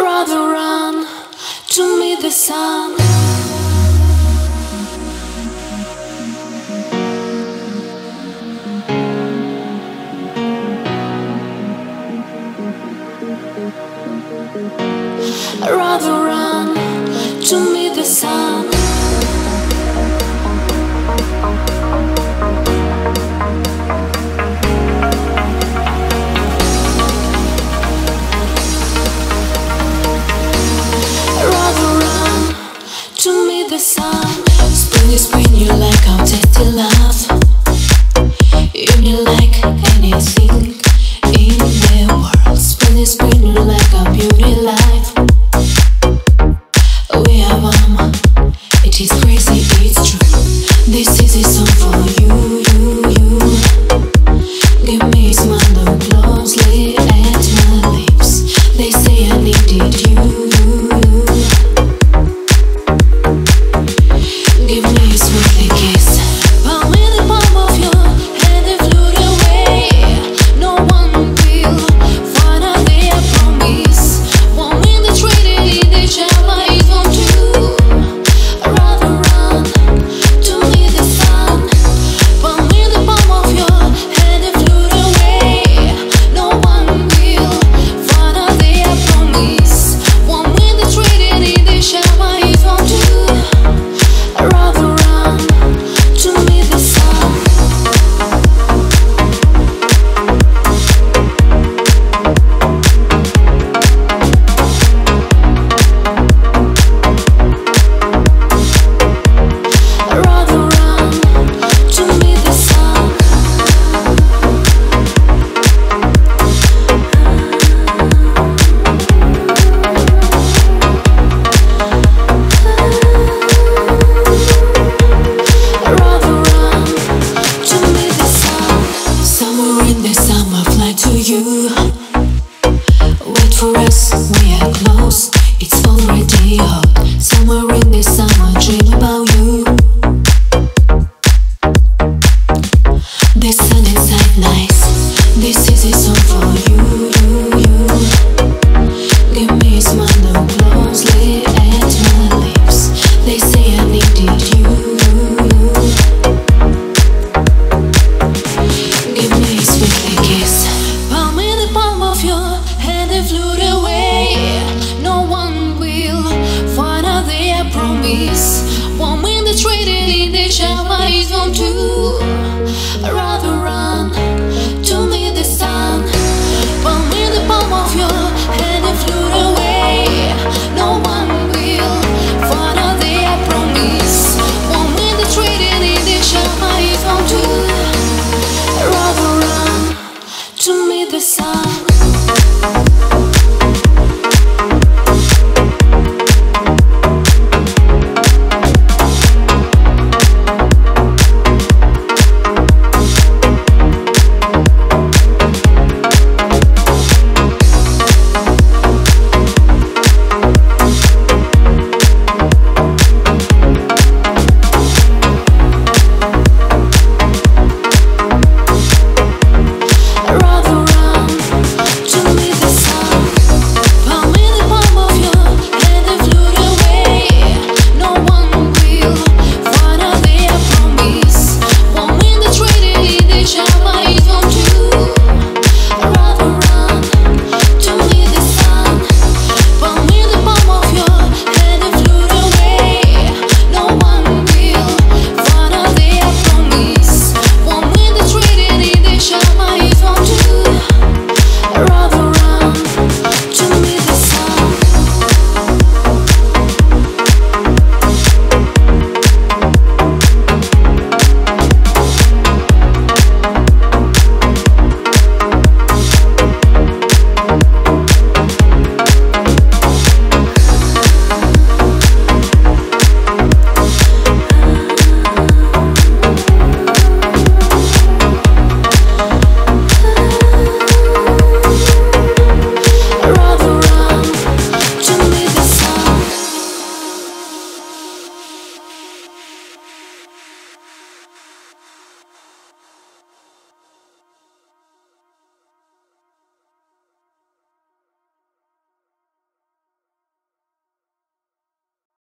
rather run to meet the sun. Rather run to meet the sun. Spin you like our tasty love. You need like anything in the world. Spin you like our beauty life. We are one. It is crazy, it's true. This is a song for you, you. Give me a smile, look closely at my lips. They say I needed you. We are close, it's already hot. Somewhere in the summer, dream about you. The sun inside nice. This is a song for you. Give me a smile, look closely at my lips. They say I needed you. Give me a sweet kiss. Palm in the palm of your hand, it flew away. Promise, one when they traded in, they shall rise on too.